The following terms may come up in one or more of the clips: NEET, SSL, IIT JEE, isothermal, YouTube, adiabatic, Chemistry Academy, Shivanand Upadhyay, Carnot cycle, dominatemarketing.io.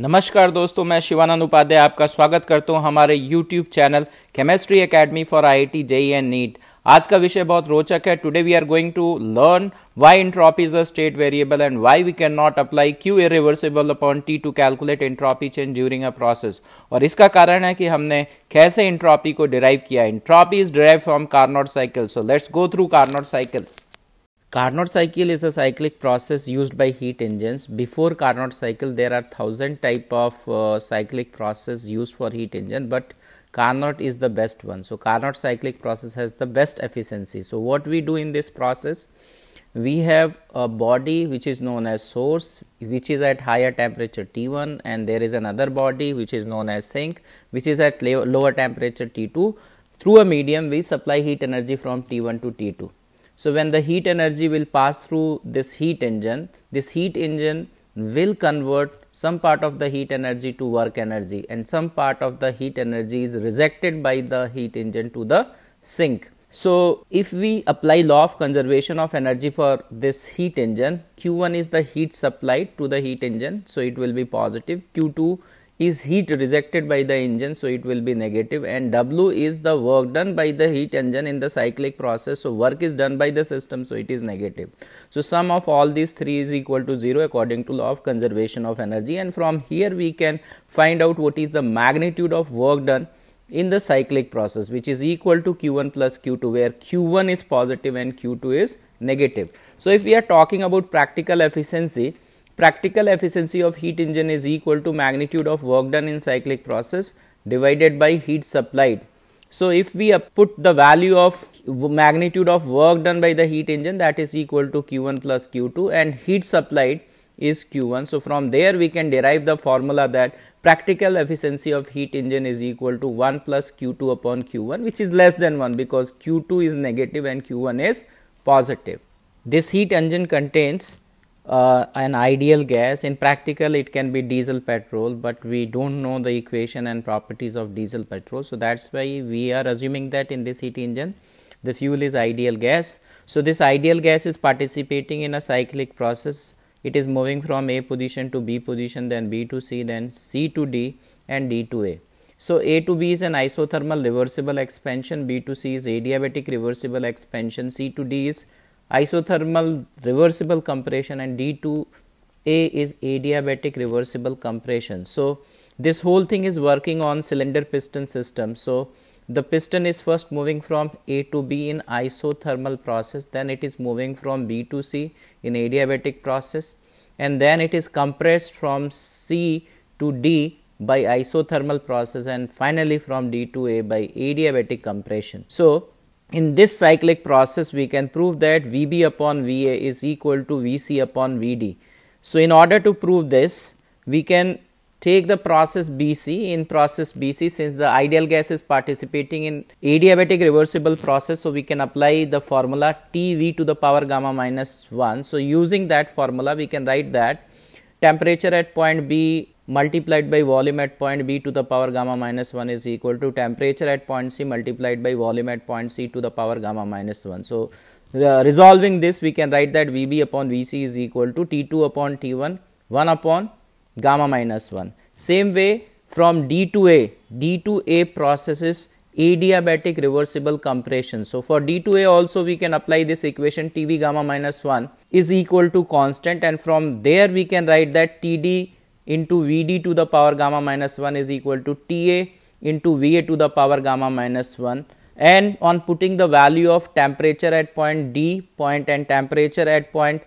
नमस्कार दोस्तों, मैं शिवानंद उपाध्याय आपका स्वागत करता हूं हमारे YouTube channel chemistry academy for IIT JEE and NEET। आज का विषय बहुत रोचक है। Today we are going to learn why entropy is a state variable and why we can not apply Q irreversible upon T to calculate entropy change during a process. और इसका कारण है कि हमने कैसे एंट्रोपी को डिराइव किया। Entropy is derive from Carnot cycle. So let's go through Carnot cycle. Carnot cycle is a cyclic process used by heat engines. Before Carnot cycle, there are 1000 type of cyclic process used for heat engine, but Carnot is the best one. So Carnot cyclic process has the best efficiency. So what we do in this process, we have a body which is known as source, which is at higher temperature T1, and there is another body which is known as sink, which is at lower temperature T2. Through a medium, we supply heat energy from T1 to T2. So when the heat energy will pass through this heat engine will convert some part of the heat energy to work energy, and some part of the heat energy is rejected by the heat engine to the sink. So if we apply law of conservation of energy for this heat engine, Q1 is the heat supplied to the heat engine, so it will be positive. Q2 is heat rejected by the engine, so it will be negative, and W is the work done by the heat engine in the cyclic process, so work is done by the system, so it is negative. So sum of all these three is equal to 0 according to law of conservation of energy, and from here we can find out what is the magnitude of work done in the cyclic process, which is equal to Q1 plus Q2, where Q1 is positive and Q2 is negative. So if we are talking about practical efficiency of heat engine is equal to magnitude of work done in cyclic process divided by heat supplied. So if we put the value of magnitude of work done by the heat engine, that is equal to Q1 plus Q2, and heat supplied is Q1. So from there we can derive the formula that practical efficiency of heat engine is equal to 1 plus Q2 upon Q1, which is less than 1 because Q2 is negative and Q1 is positive. This heat engine contains an ideal gas. In practical it can be diesel petrol, but we don't know the equation and properties of diesel petrol, so that's why we are assuming that in this heat engine the fuel is ideal gas. So this ideal gas is participating in a cyclic process. It is moving from A position to B position, then B to C, then C to D, and D to A. So A to B is an isothermal reversible expansion, B to C is adiabatic reversible expansion, C to D is isothermal reversible compression, and D to A is adiabatic reversible compression. So this whole thing is working on cylinder piston system. So the piston is first moving from A to B in isothermal process, then it is moving from B to C in adiabatic process, and then it is compressed from C to D by isothermal process, and finally from D to A by adiabatic compression. So in this cyclic process, we can prove that VB upon VA is equal to VC upon VD. So in order to prove this, we can take the process BC. In process BC, since the ideal gas is participating in adiabatic reversible process, so we can apply the formula TV to the power gamma minus 1. So using that formula, we can write that temperature at point B multiplied by volume at point B to the power gamma minus 1 is equal to temperature at point C multiplied by volume at point C to the power gamma minus 1. So resolving this, we can write that VB upon VC is equal to T2 upon T1, 1 upon gamma minus 1. Same way from D to A processes adiabatic reversible compression. So for D to A also we can apply this equation TV gamma minus 1 is equal to constant, and from there we can write that TD into VD to the power gamma minus 1 is equal to TA into VA to the power gamma minus 1, and on putting the value of temperature at point D point and temperature at point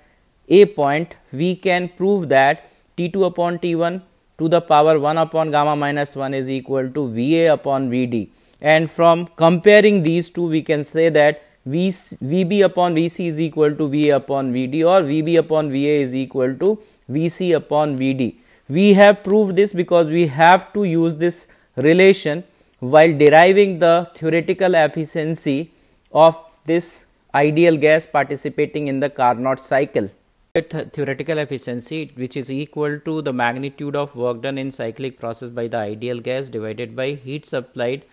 A point, we can prove that T2 upon T1 to the power 1 upon gamma minus 1 is equal to VA upon VD, and from comparing these two we can say that VB upon VC is equal to VA upon VD, or VB upon VA is equal to VC upon VD. We have proved this because we have to use this relation while deriving the theoretical efficiency of this ideal gas participating in the Carnot cycle. Theoretical efficiency, which is equal to the magnitude of work done in cyclic process by the ideal gas divided by heat supplied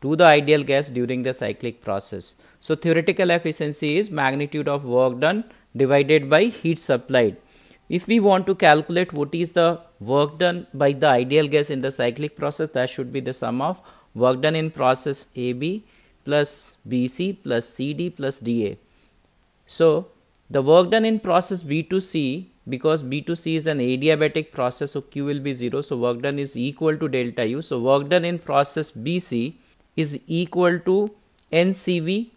to the ideal gas during the cyclic process. So theoretical efficiency is magnitude of work done divided by heat supplied. If we want to calculate what is the work done by the ideal gas in the cyclic process, that should be the sum of work done in process AB plus BC plus CD plus DA. So, the work done in process B2C, because B2C is an adiabatic process, so Q will be 0. So, work done is equal to delta U. So, work done in process BC is equal to NCV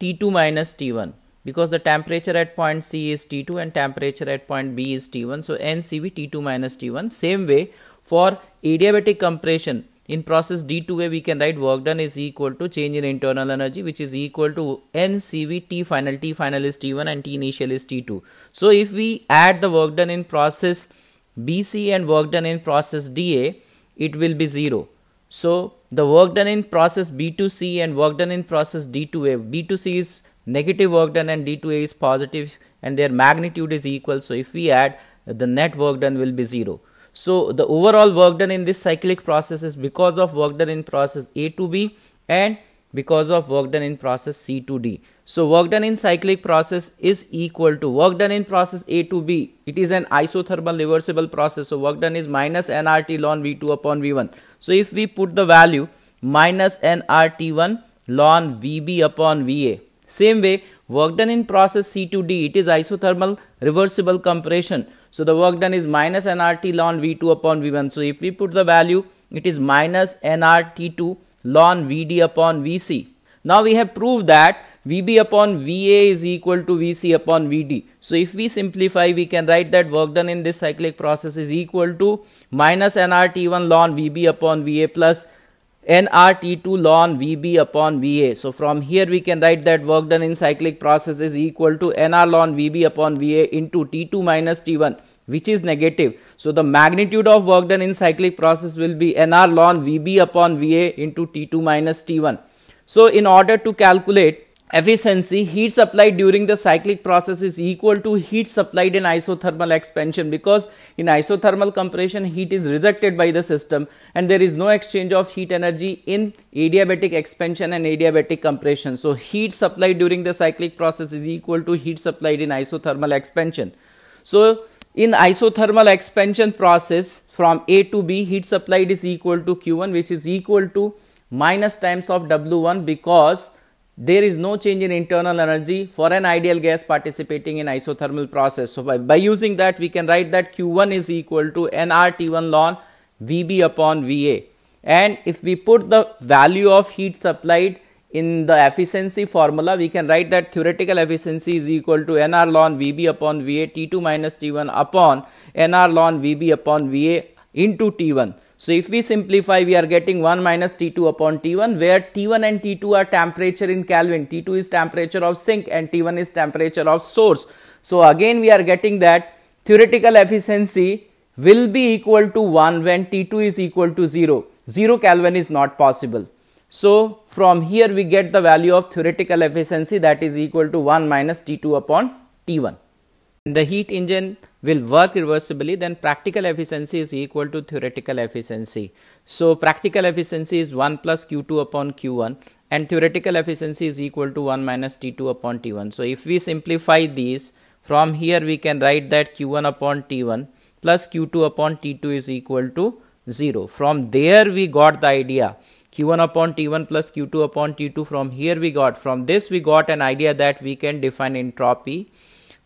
T2 minus T1, because the temperature at point C is T2 and temperature at point B is T1. So, NCV T2 minus T1. Same way, for adiabatic compression in process D2A, we can write work done is equal to change in internal energy, which is equal to NCV T final is T1 and T initial is T2. So, if we add the work done in process BC and work done in process DA, it will be 0. So, the work done in process B2C and work done in process D2A, B2C is negative work done and D2A is positive and their magnitude is equal. So, if we add, the net work done will be 0. So, the overall work done in this cyclic process is because of work done in process A to B and because of work done in process C to D. So, work done in cyclic process is equal to work done in process A to B. It is an isothermal reversible process. So, work done is minus nRT ln V2 upon V1. So, if we put the value minus nRT1 ln VB upon VA. Same way, work done in process C to D, it is isothermal reversible compression. So, the work done is minus nRT ln V2 upon V1. So, if we put the value, it is minus nRT2 ln VD upon VC. Now, we have proved that VB upon VA is equal to VC upon VD. So, if we simplify, we can write that work done in this cyclic process is equal to minus nRT1 ln VB upon VA plus nRT2 ln VB upon VA. So, from here we can write that work done in cyclic process is equal to nR ln VB upon VA into T2 minus T1, which is negative. So, the magnitude of work done in cyclic process will be nR ln VB upon VA into T2 minus T1. So, in order to calculate efficiency, heat supplied during the cyclic process is equal to heat supplied in isothermal expansion, because in isothermal compression heat is rejected by the system and there is no exchange of heat energy in adiabatic expansion and adiabatic compression. So, heat supplied during the cyclic process is equal to heat supplied in isothermal expansion. So, in isothermal expansion process from A to B, heat supplied is equal to Q1, which is equal to minus times of W1, because there is no change in internal energy for an ideal gas participating in isothermal process. So, by using that, we can write that Q1 is equal to nRT1 ln VB upon VA. And if we put the value of heat supplied in the efficiency formula, we can write that theoretical efficiency is equal to nR ln VB upon VA T2 minus T1 upon nR ln VB upon VA into T1. So, if we simplify, we are getting 1 minus T2 upon T1, where T1 and T2 are temperature in Kelvin. T2 is temperature of sink and T1 is temperature of source. So, again we are getting that theoretical efficiency will be equal to 1 when T2 is equal to 0. 0 Kelvin is not possible. So, from here we get the value of theoretical efficiency, that is equal to 1 minus T2 upon T1. The heat engine will work reversibly, then practical efficiency is equal to theoretical efficiency. So, practical efficiency is 1 plus Q2 upon Q1 and theoretical efficiency is equal to 1 minus T2 upon T1. So, if we simplify these, from here we can write that Q1 upon T1 plus Q2 upon T2 is equal to 0. From there we got the idea Q1 upon T1 plus Q2 upon T2. From this we got an idea that we can define entropy,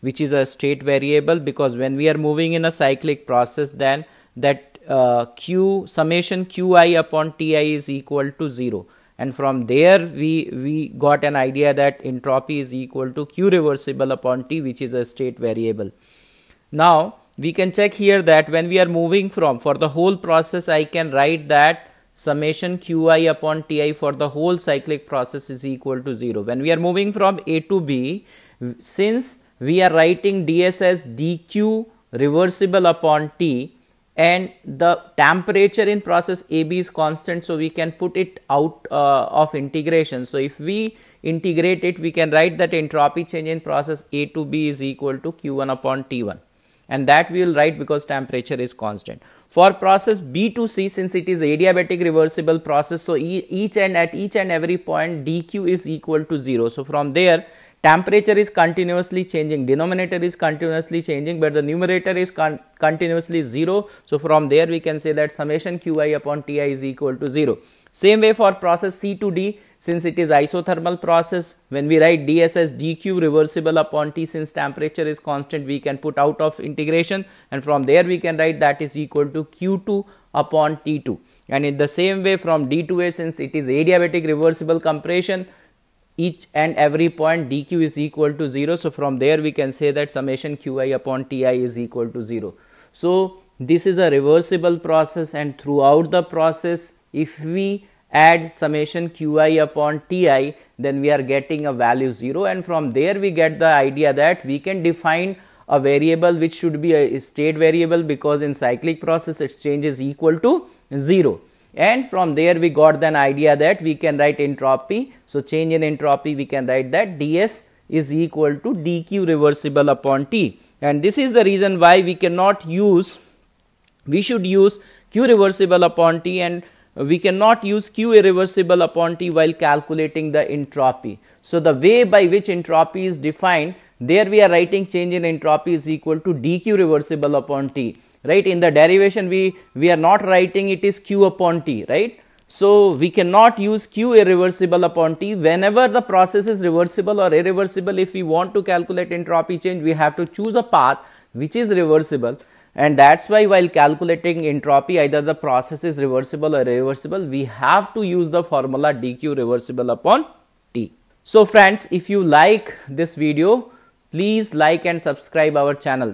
which is a state variable, because when we are moving in a cyclic process, then that Q summation Qi upon Ti is equal to 0. And from there we got an idea that entropy is equal to Q reversible upon T, which is a state variable. Now, we can check here that when we are moving for the whole process, I can write that summation Qi upon Ti for the whole cyclic process is equal to 0. When we are moving from A to B, since we are writing ds as dq reversible upon T and the temperature in process AB is constant, so we can put it out of integration. So, if we integrate it, we can write that entropy change in process A to B is equal to Q1 upon T1, and that we will write because temperature is constant. For process B to C, since it is adiabatic reversible process, so each and at each and every point dq is equal to 0. So, from there Temperature is continuously changing, denominator is continuously changing, but the numerator is continuously 0. So, from there we can say that summation Qi upon Ti is equal to 0. Same way for process C to D, since it is isothermal process, when we write ds as dq reversible upon T, since temperature is constant, we can put out of integration, and from there we can write that is equal to Q2 upon T2. And in the same way from D to A, since it is adiabatic reversible compression, each and every point dq is equal to 0. So, from there we can say that summation Qi upon Ti is equal to 0. So, this is a reversible process, and throughout the process if we add summation Qi upon Ti, then we are getting a value 0, and from there we get the idea that we can define a variable which should be a state variable, because in cyclic process its change is equal to 0. And from there we got an idea that we can write entropy. So, change in entropy we can write that ds is equal to dq reversible upon T. And this is the reason why we cannot use, we should use Q reversible upon T, and we cannot use Q irreversible upon T while calculating the entropy. So, the way by which entropy is defined, there we are writing change in entropy is equal to dq reversible upon T. Right, in the derivation we are not writing it is Q upon T, right. So, we cannot use Q irreversible upon T. Whenever the process is reversible or irreversible, if we want to calculate entropy change, we have to choose a path which is reversible, and that is why while calculating entropy, either the process is reversible or irreversible, we have to use the formula dq reversible upon T. So, friends, if you like this video, please like and subscribe our channel.